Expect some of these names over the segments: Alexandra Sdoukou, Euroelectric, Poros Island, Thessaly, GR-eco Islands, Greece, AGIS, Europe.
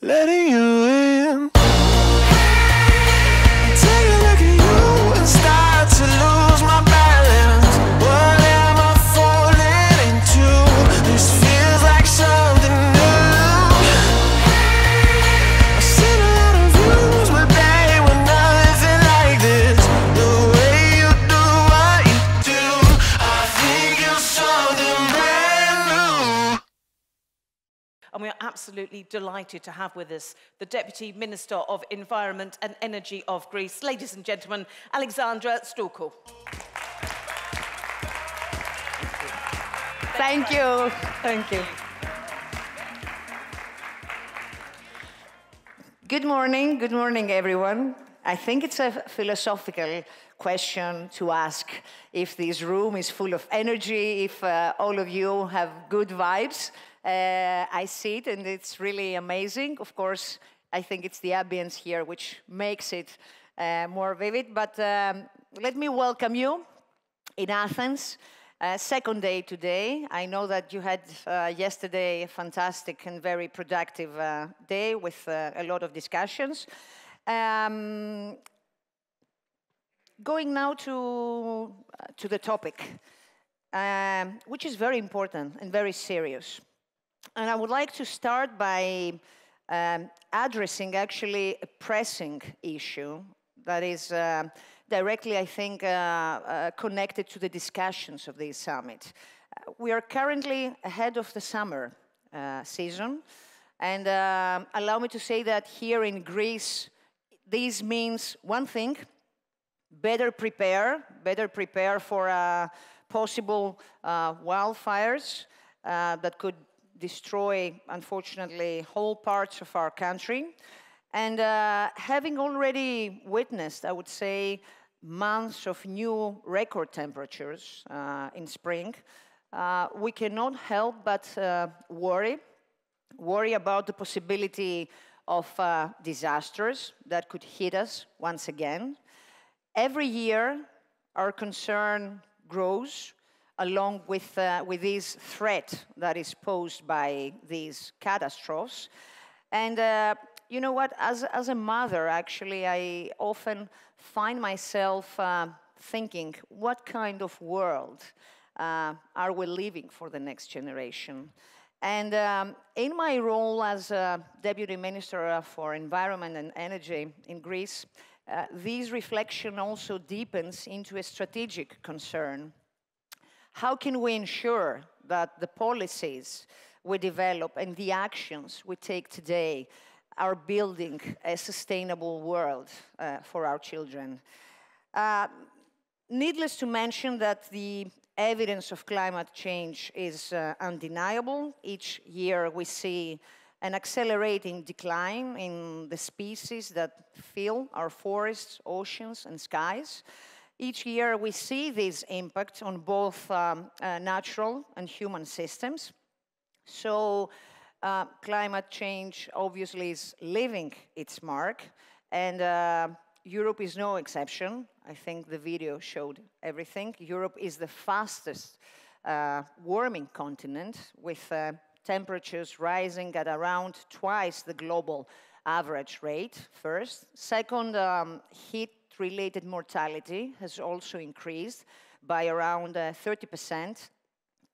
letting you in. Hey, take a look at you and start to lose my balance. What am I falling into? This feels like something new. I've seen a lot of rooms where they were nothing like this. The way you do what you do, I think you're something brand new. And we are absolutely delighted to have with us the Deputy Minister of Environment and Energy of Greece, ladies and gentlemen, Alexandra Sdoukou. Thank you. Thank you. Good morning, everyone. I think it's a philosophical question to ask if this room is full of energy, if all of you have good vibes. I see it, and it's really amazing. Of course, I think it's the ambience here which makes it more vivid. But let me welcome you in Athens. Second day today. I know that you had yesterday a fantastic and very productive day with a lot of discussions. Going now to the topic, which is very important and very serious. And I would like to start by addressing actually a pressing issue that is directly, I think, connected to the discussions of this summit. We are currently ahead of the summer season, and allow me to say that here in Greece, this means one thing: better prepare for possible wildfires that could destroy, unfortunately, whole parts of our country. And having already witnessed, I would say, months of new record temperatures in spring, we cannot help but worry about the possibility of disasters that could hit us once again. Every year, our concern grows along with this threat that is posed by these catastrophes. And you know what, as a mother, actually, I often find myself thinking, what kind of world are we living for the next generation? And in my role as Deputy Minister for Environment and Energy in Greece, this reflection also deepens into a strategic concern. How can we ensure that the policies we develop and the actions we take today are building a sustainable world for our children? Needless to mention that the evidence of climate change is undeniable. Each year we see an accelerating decline in the species that fill our forests, oceans, and skies. Each year we see these impacts on both natural and human systems. So climate change obviously is leaving its mark, and Europe is no exception. I think the video showed everything. Europe is the fastest warming continent, with temperatures rising at around twice the global average rate, first. Second, heat-related mortality has also increased by around 30%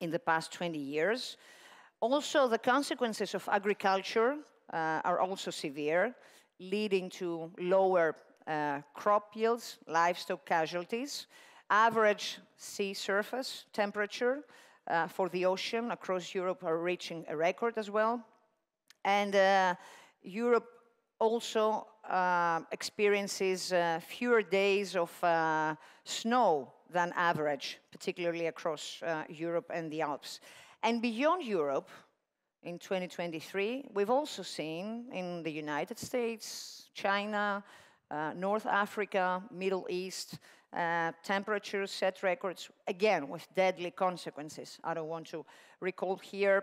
in the past 20 years. Also, the consequences of agriculture are also severe, leading to lower crop yields, livestock casualties, average sea surface temperature for the ocean across Europe are reaching a record as well. And Europe also experiences fewer days of snow than average, particularly across Europe and the Alps. And beyond Europe, in 2023, we've also seen in the United States, China, North Africa, Middle East, temperatures set records, again, with deadly consequences. I don't want to recall here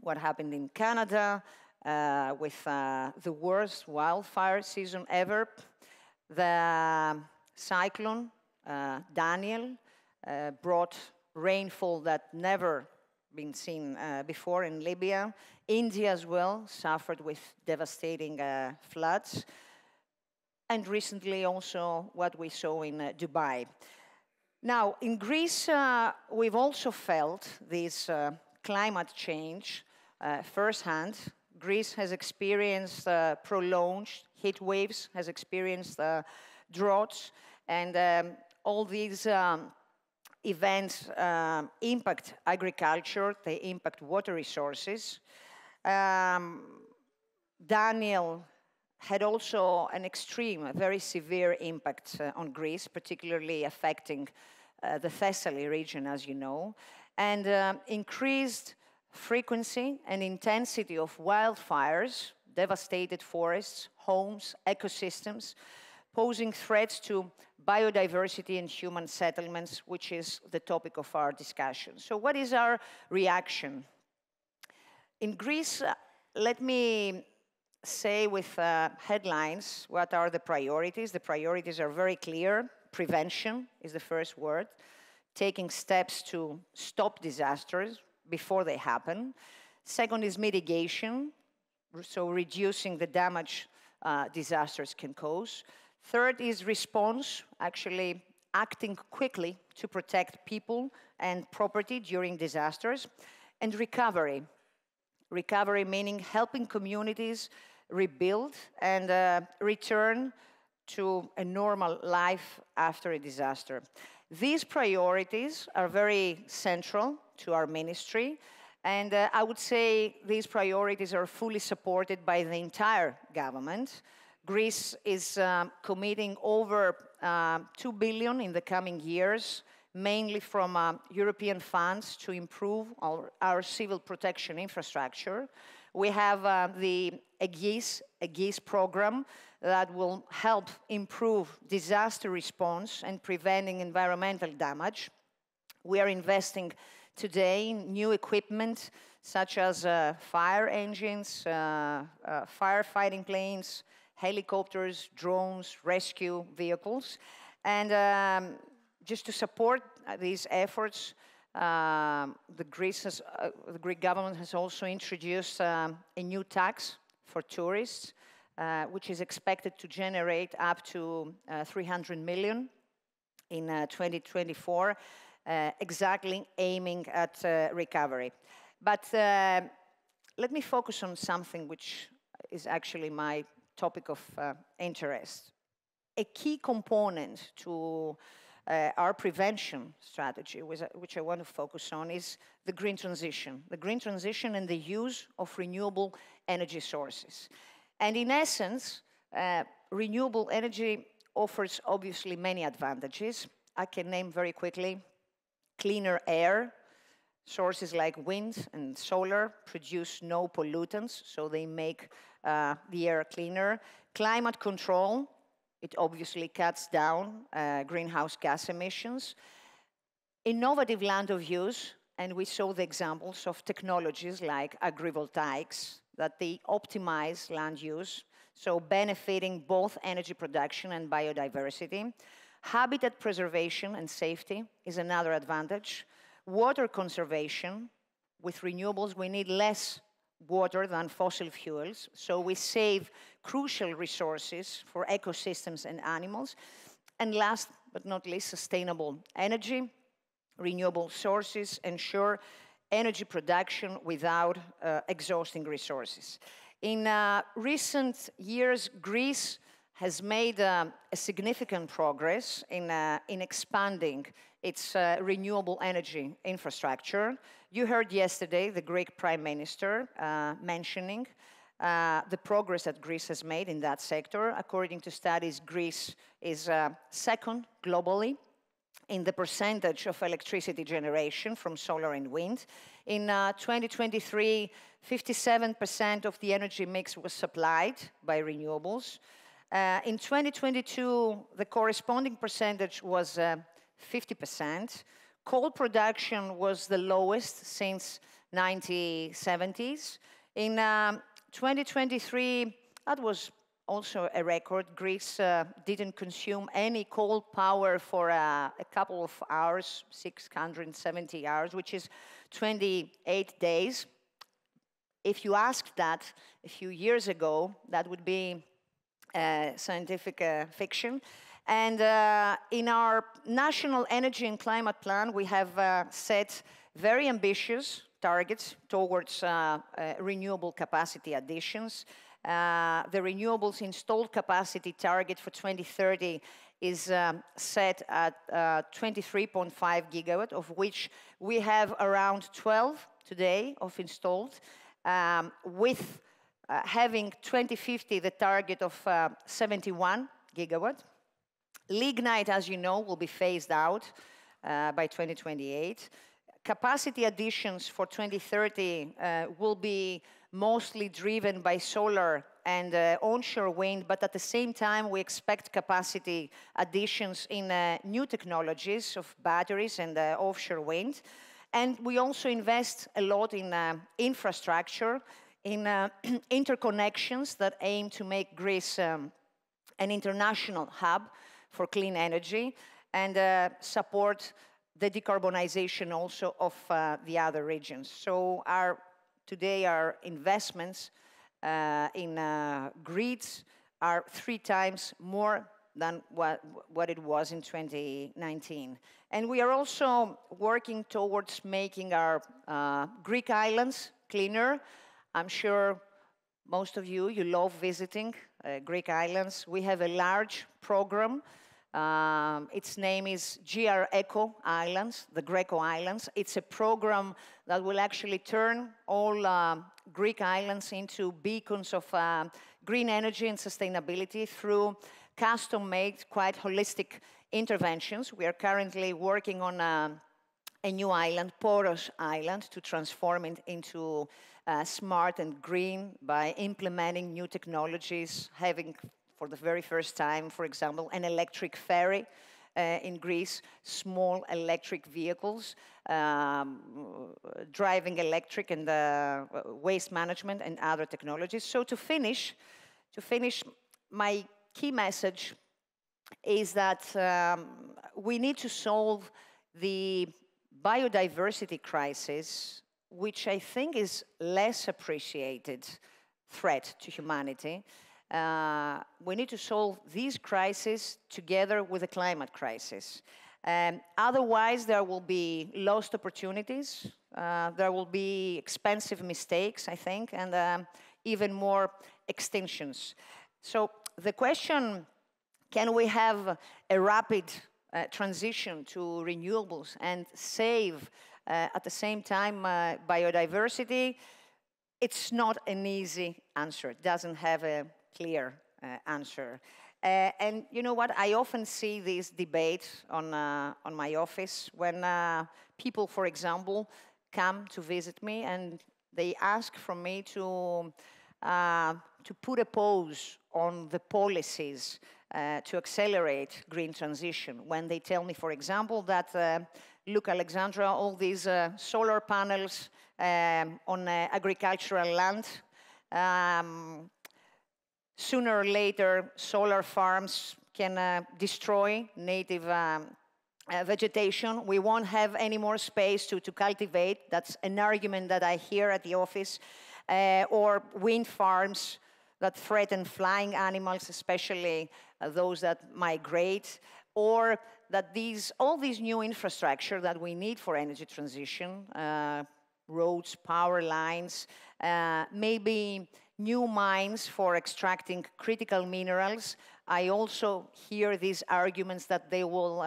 what happened in Canada with the worst wildfire season ever. The cyclone, Daniel, brought rainfall that never been seen before in Libya. India as well suffered with devastating floods. And recently also what we saw in Dubai. Now, in Greece, we've also felt this climate change firsthand. Greece has experienced prolonged heat waves, has experienced droughts, and all these events impact agriculture, they impact water resources. Daniel had also an extreme, a very severe impact on Greece, particularly affecting the Thessaly region, as you know, and increased frequency and intensity of wildfires devastated forests, homes, ecosystems, posing threats to biodiversity and human settlements, which is the topic of our discussion. So what is our reaction? In Greece, let me say with headlines what are the priorities. The priorities are very clear. Prevention is the first word. Taking steps to stop disasters before they happen. Second is mitigation, so reducing the damage disasters can cause. Third is response, actually acting quickly to protect people and property during disasters. And recovery. Recovery meaning helping communities rebuild and return to a normal life after a disaster. These priorities are very central to our ministry, and I would say these priorities are fully supported by the entire government. Greece is committing over 2 billion in the coming years, mainly from European funds to improve our civil protection infrastructure. We have the AGIS program that will help improve disaster response and preventing environmental damage. We are investing today in new equipment such as fire engines, firefighting planes, helicopters, drones, rescue vehicles. And just to support these efforts, the Greek government has also introduced a new tax for tourists, which is expected to generate up to 300 million in 2024, exactly aiming at recovery. But let me focus on something which is actually my topic of interest. A key component to our prevention strategy, which I want to focus on, is the green transition. The green transition and the use of renewable energy sources. And in essence, renewable energy offers obviously many advantages. I can name very quickly cleaner air. Sources like wind and solar produce no pollutants, so they make the air cleaner. Climate control. It obviously cuts down greenhouse gas emissions. Innovative land of use, and we saw the examples of technologies like agrivoltaics, that they optimize land use, so benefiting both energy production and biodiversity. Habitat preservation and safety is another advantage. Water conservation. With renewables, we need less water than fossil fuels, so we save crucial resources for ecosystems and animals. And last but not least, sustainable energy. Renewable sources ensure energy production without exhausting resources. In recent years, Greece has made a significant progress in expanding its renewable energy infrastructure. You heard yesterday the Greek Prime Minister mentioning the progress that Greece has made in that sector. According to studies, Greece is second globally in the percentage of electricity generation from solar and wind. In 2023, 57% of the energy mix was supplied by renewables. In 2022, the corresponding percentage was 50%. Coal production was the lowest since 1970s. In 2023, that was also a record. Greece didn't consume any coal power for a couple of hours, 670 hours, which is 28 days. If you asked that a few years ago, that would be scientific fiction. And in our National Energy and Climate Plan, we have set very ambitious targets towards renewable capacity additions. The renewables installed capacity target for 2030 is set at 23.5 gigawatt, of which we have around 12 today of installed, with having 2050 the target of 71 gigawatt. Lignite, as you know, will be phased out by 2028. Capacity additions for 2030 will be mostly driven by solar and onshore wind, but at the same time, we expect capacity additions in new technologies of batteries and offshore wind. And we also invest a lot in infrastructure, in interconnections that aim to make Greece an international hub for clean energy and support the decarbonization also of the other regions. So today our investments in grids are 3 times more than what it was in 2019. And we are also working towards making our Greek islands cleaner. I'm sure most of you love visiting Greek islands. We have a large program. Its name is GR-eco Islands, the Greco Islands. It's a program that will actually turn all Greek islands into beacons of green energy and sustainability through custom-made, quite holistic interventions. We are currently working on a new island, Poros Island, to transform it into smart and green by implementing new technologies, having for the very first time, for example, an electric ferry in Greece, small electric vehicles, driving electric and waste management and other technologies. So to finish, my key message is that we need to solve the biodiversity crisis, which I think is less appreciated threat to humanity. We need to solve these crises together with the climate crisis. Otherwise, there will be lost opportunities, there will be expensive mistakes, I think, and even more extinctions. So the question, can we have a rapid transition to renewables and save at the same time biodiversity? It's not an easy answer. It doesn't have a clear answer. And you know what? I often see this debate on my office when people, for example, come to visit me and they ask from me to put a pause on the policies to accelerate green transition. When they tell me, for example, that look, Alexandra, all these solar panels on agricultural land, sooner or later, solar farms can destroy native vegetation. We won't have any more space to cultivate. That's an argument that I hear at the office. Or wind farms that threaten flying animals, especially those that migrate. Or that all these new infrastructure that we need for energy transition, roads, power lines, maybe new mines for extracting critical minerals. I also hear these arguments that they will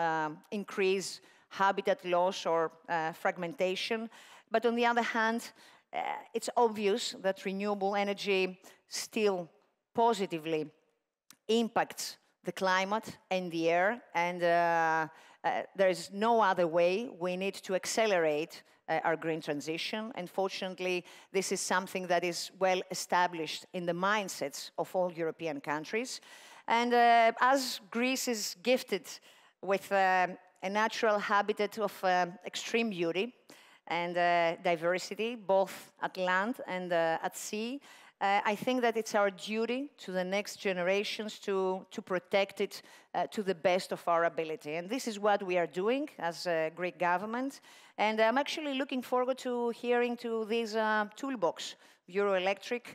increase habitat loss or fragmentation. But on the other hand, it's obvious that renewable energy still positively impacts the climate and the air, and there is no other way. We need to accelerate our green transition, and fortunately, this is something that is well established in the mindsets of all European countries. And as Greece is gifted with a natural habitat of extreme beauty and diversity, both at land and at sea, I think that it's our duty to the next generations to protect it to the best of our ability. And this is what we are doing as a Greek government. And I'm actually looking forward to hearing to this toolbox, Euroelectric,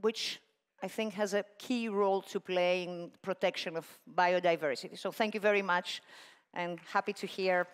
which I think has a key role to play in protection of biodiversity. So thank you very much, and happy to hear.